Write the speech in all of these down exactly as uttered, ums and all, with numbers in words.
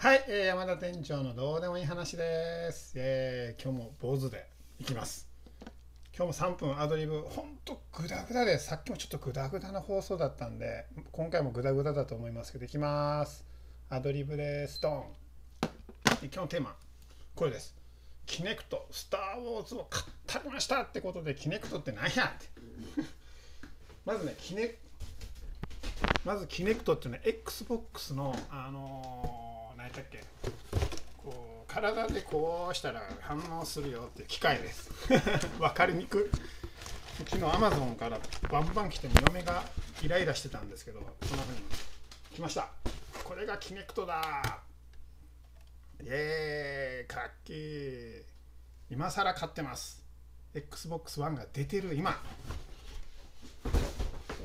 はい、えー、山田店長のどうでもいい話です、えー、今日も坊主でいきます。今日もさんぷんアドリブ、ほんとグダグダで、さっきもちょっとグダグダな放送だったんで今回もグダグダだと思いますけど、いきます。アドリブです。ドン。今日のテーマこれです。キネクトスター・ウォーズを語りましたってことで、キネクトって何やってまずね、キネまずキネクトってね、 エックスボックス のあのー何だっけ、こう体でこうしたら反応するよっていう機械です分かりにくい。昨日 アマゾン からバンバン来ても嫁がイライラしてたんですけど、こんな風に来ました。これがキネクトだ。イエーイ、かっけー。今更買ってます。 エックスボックスワン が出てる今。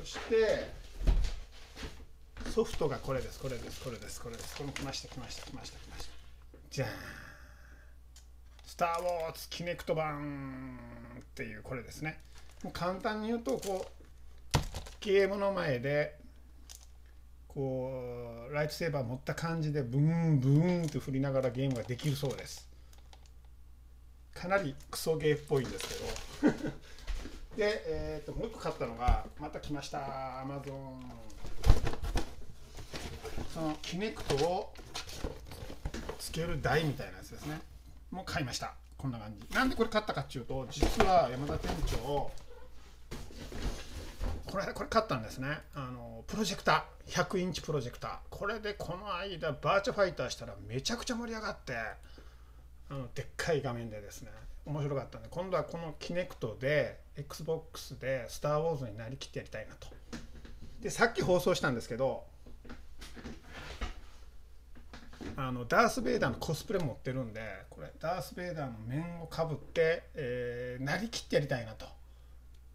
そしてソフトがこれです、これです、これです、これです。これも来ました、来ました、来ました、来ました。じゃーん。スター・ウォーズキネクト版っていうこれですね。もう簡単に言うと、こう、ゲームの前で、こう、ライトセーバー持った感じで、ブーン、ブーンと振りながらゲームができるそうです。かなりクソゲーっぽいんですけど。で、えーと、もう一個買ったのが、また来ました、アマゾン。そのキネクトをつける台みたいなやつですね。もう買いました。こんな感じ。なんでこれ買ったかっていうと、実は山田店長、これこれ買ったんですね。あのプロジェクター、ひゃくインチプロジェクター。これでこの間バーチャファイターしたらめちゃくちゃ盛り上がって、あのでっかい画面でですね、面白かったんで、今度はこのキネクトで エックスボックス でスター・ウォーズになりきってやりたいなと。でさっき放送したんですけど。あのダース・ベイダーのコスプレ持ってるんで、これダース・ベイダーの面をかぶって、えー、なりきってやりたいなと。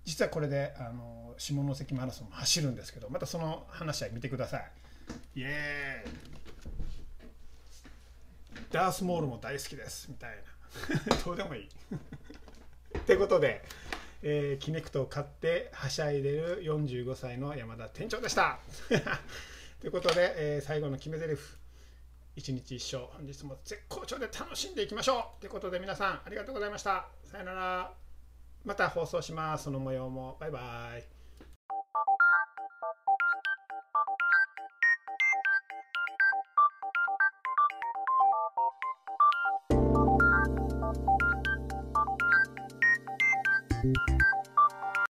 実はこれであの下関マラソンも走るんですけど、またその話は見てください。イエーイ。ダース・モールも大好きですみたいなどうでもいいってことで、えー、キネクトを買ってはしゃいでるよんじゅうごさいの山田店長でしたということで、えー、最後の決め台詞、一日一生、本日も絶好調で楽しんでいきましょうということで、皆さんありがとうございました。さよなら。また放送します。その模様も。バイバイ。